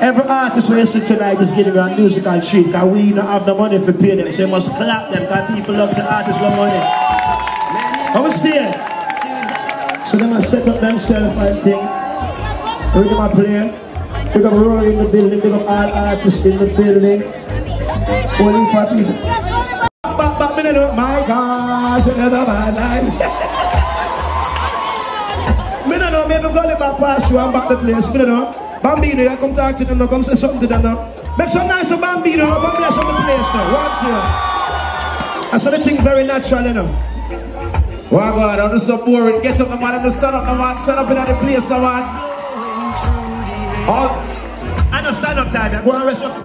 Every artist we listen tonight is giving a musical treat because we don't have the money for pay them, so you must clap them because people love the artists for money. I was there. So they must set up themselves and think. Read them a play. Big up Rory in the building, big up all artists in the building. Only for people. My God, it's another bad life. I don't know, maybe go past you and back the place, you know. Bambino, I come talk to them, come say something to them now. Make some nice of Bambino, come bless on the place now. One, two. And so the thing very natural, you know. Wow, God, I'm just so boring. Get up, my man, and stand up, my man. Stand up in the place, my man. I don't stand up, Dad. Go and rest up.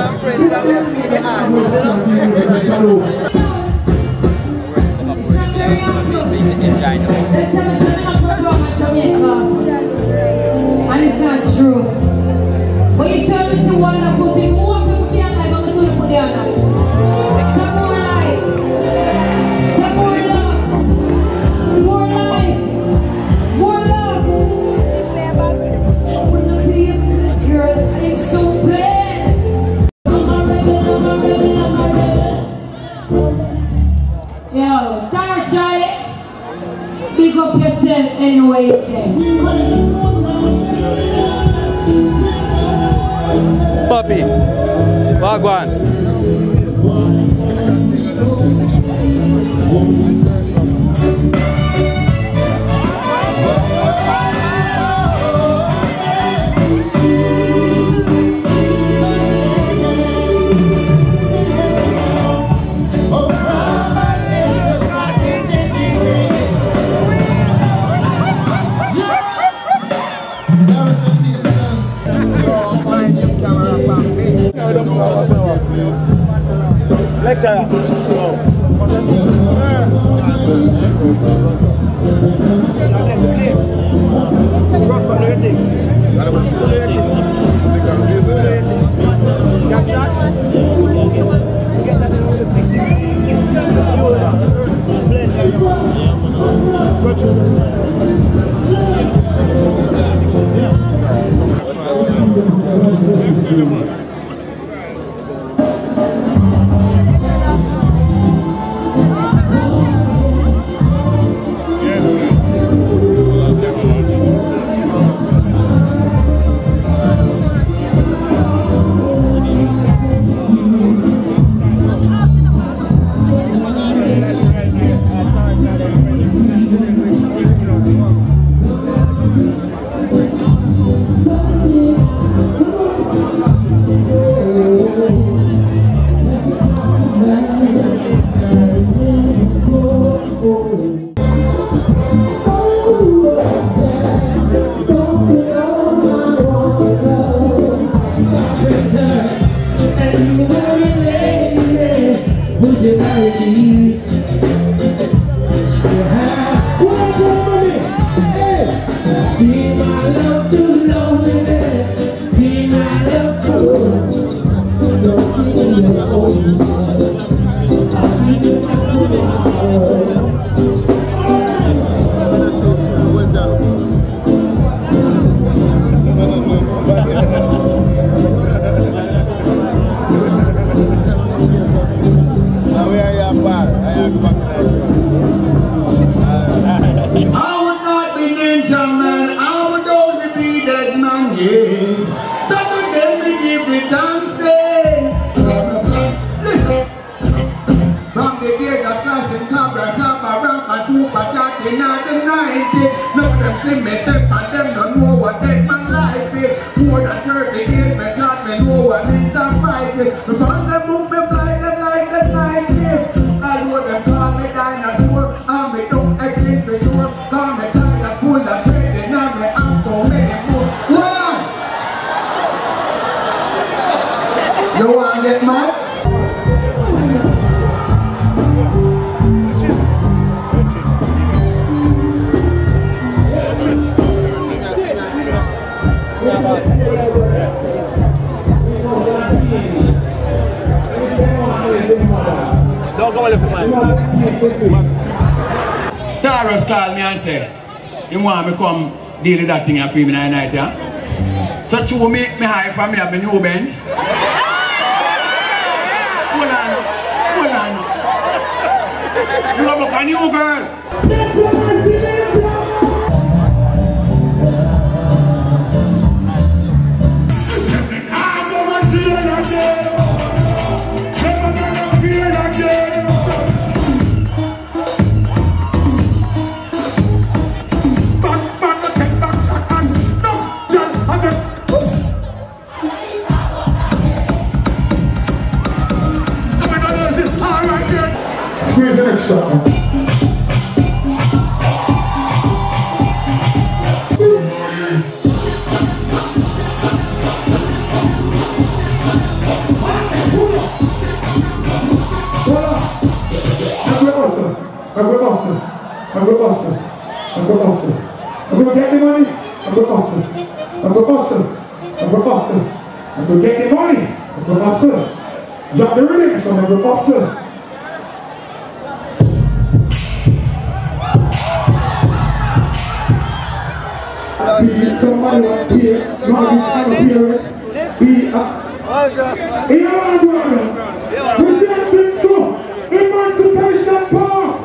and friends and we'll feed the artists, you know? And it's not true. But you said this is one that put people, more people be alive, I'm sure to put them alive. Some more life. Some more love. More life. More love. I wanna be a good girl, I'm so bad. I'm a rebel, I'm a rebel, I'm a rebel. Yo, Tarsha, big up yourself anyway then. Puppy, Wagwan. Lecture. Taros called me and said, you want me to come deal with that thing at 3 at night, yeah? So she will make me hype and me have my new Benz. Hold on. You have a new girl. I'm gonna get the money. I'm gonna get the money. I'm gonna muscle. Drop the rhythm, so I'm gonna muscle. Somebody up here, be up. In our brother, reception for Emancipation Park.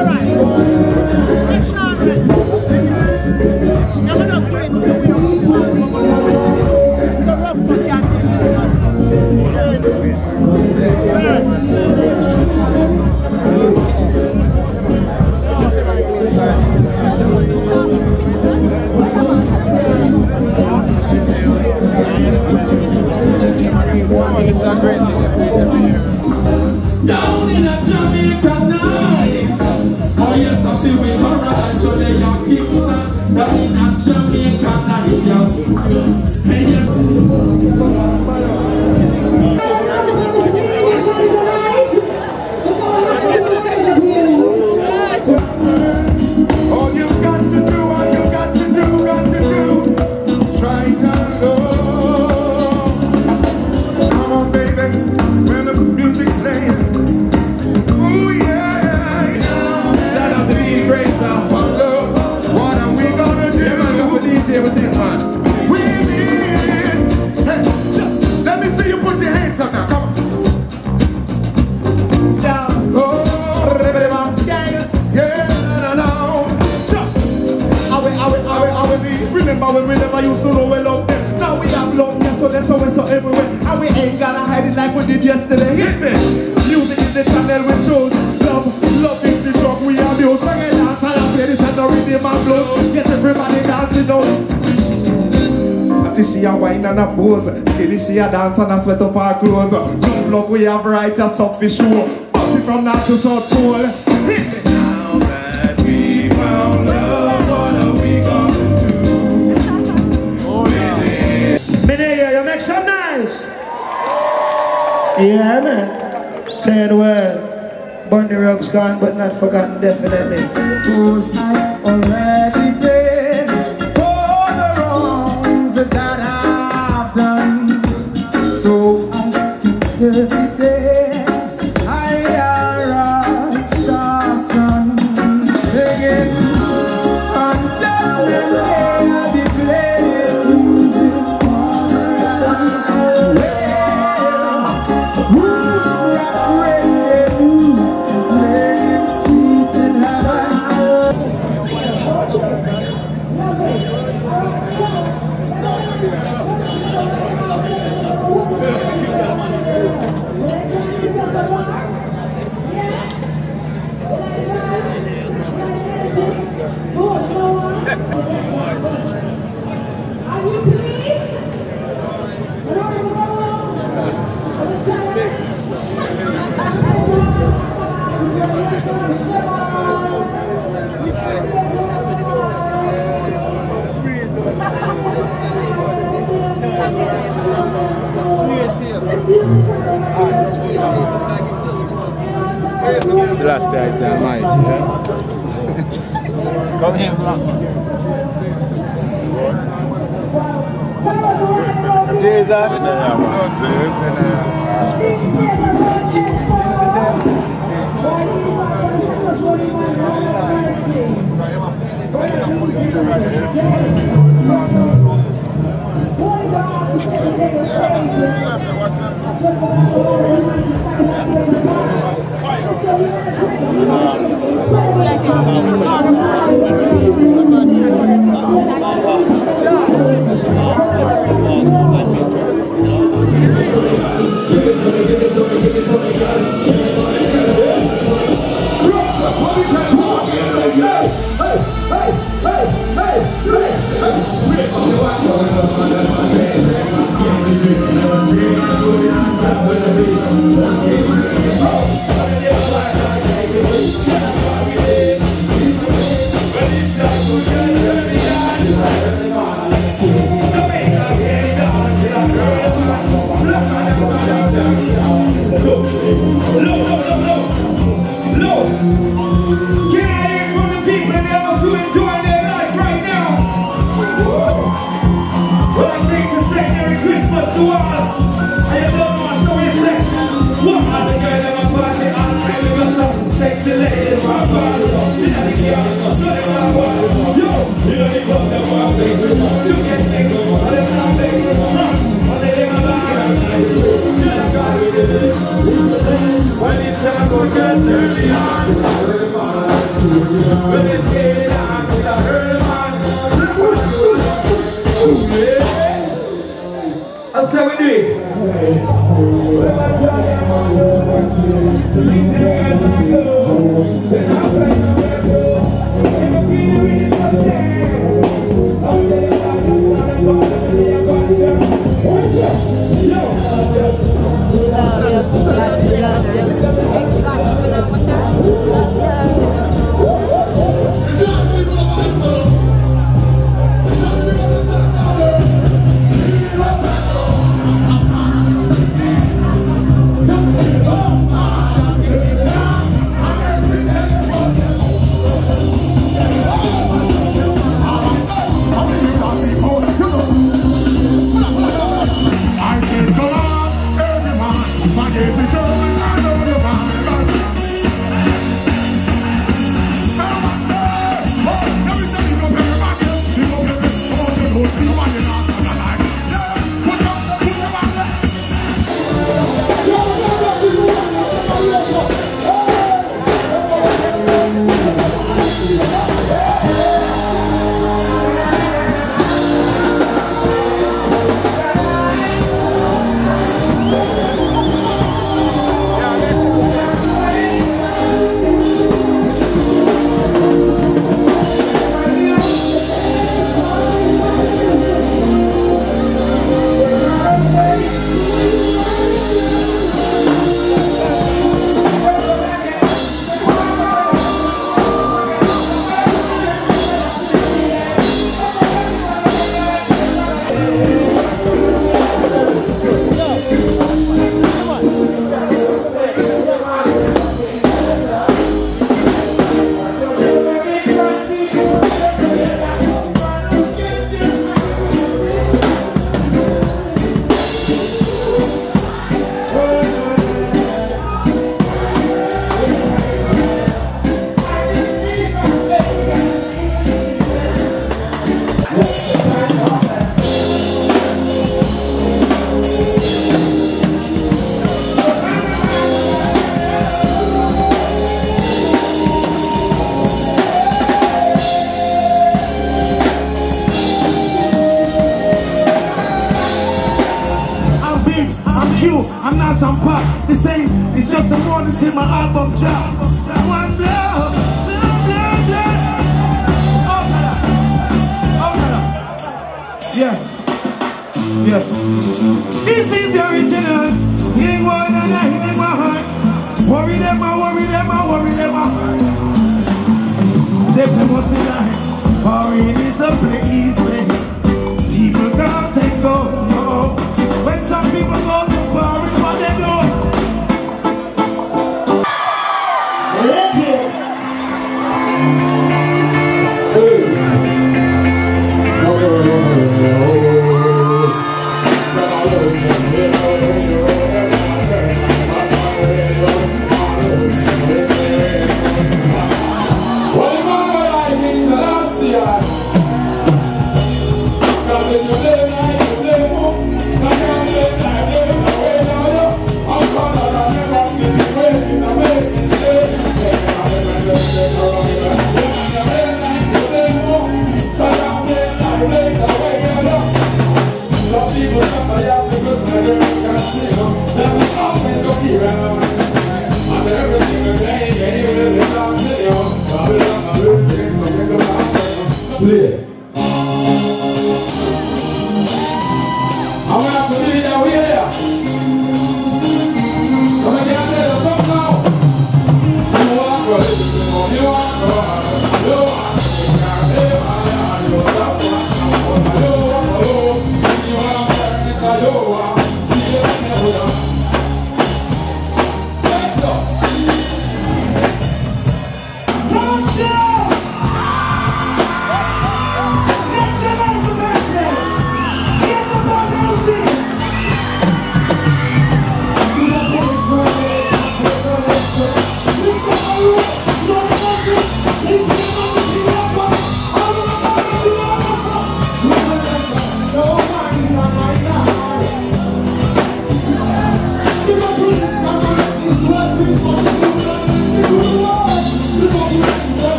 She a wine and a pose, silly she a dance and a sweat up her clothes. Love love we have right as up for sure. Bossy from north to south pole. Now that we found love, what are we gonna do? Oh yeah. Minaya, you make some nice. Yeah man. Third world. Bunny Rug's gone but not forgotten definitely. Who's I already dead? Last year is marriage, yeah? Come here, Hey! I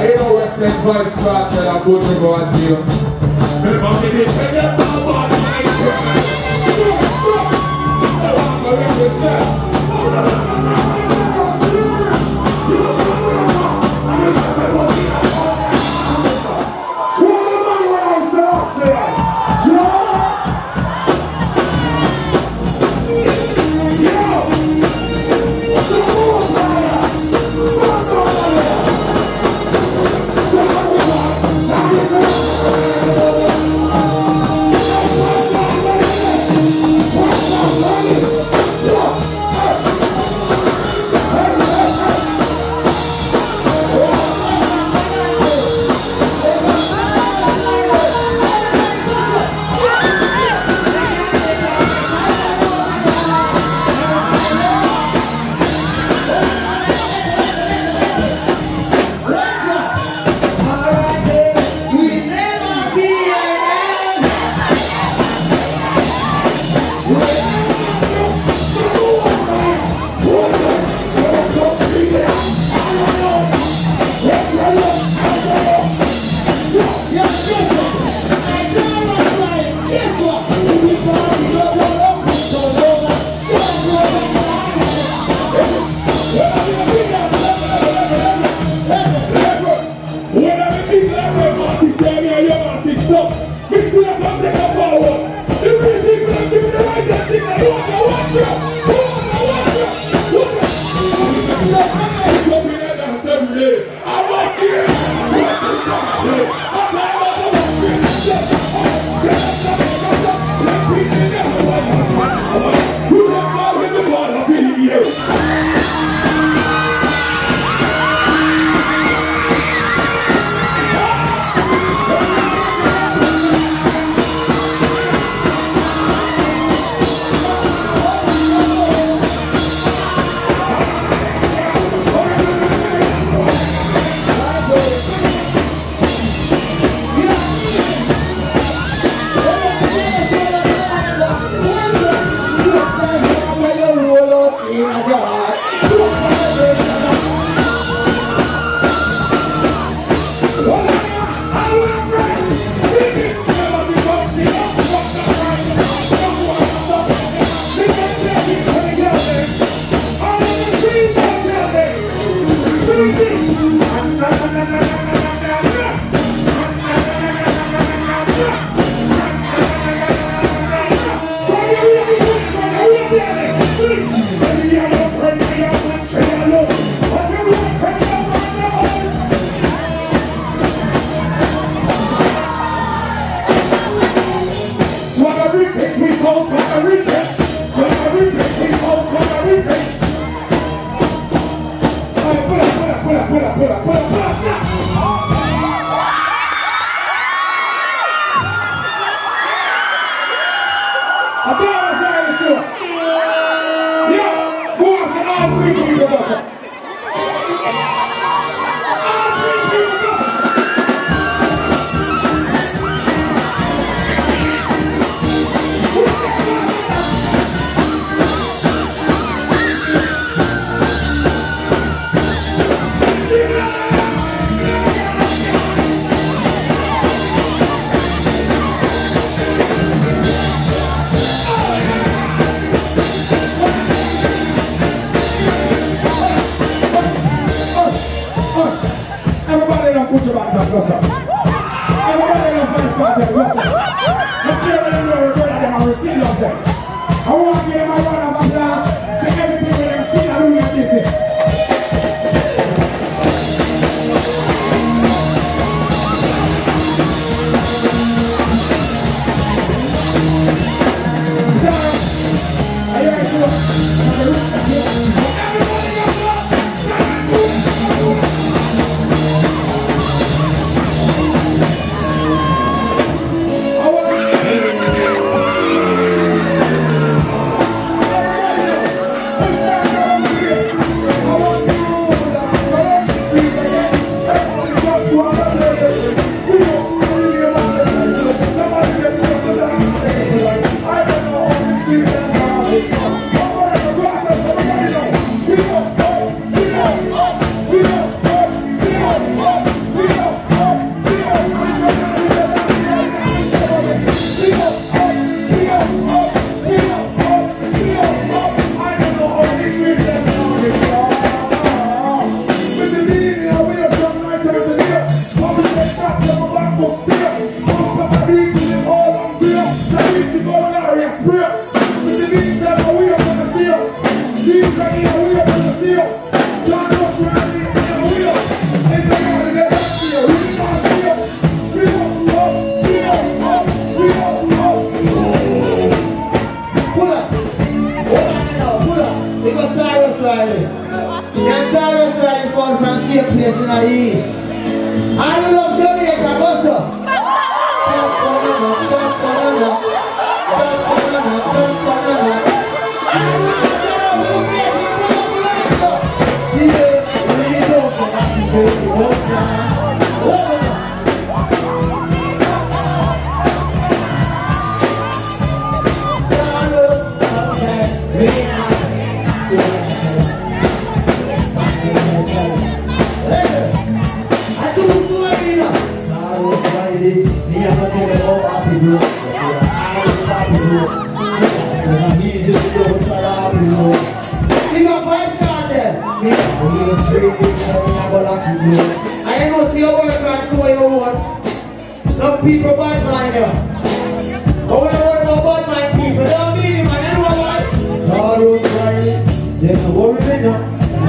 I know what's meant by the fact that I'm going to go out here. But I'm going to take it up on my ground. I'm going to get that.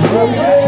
There we go.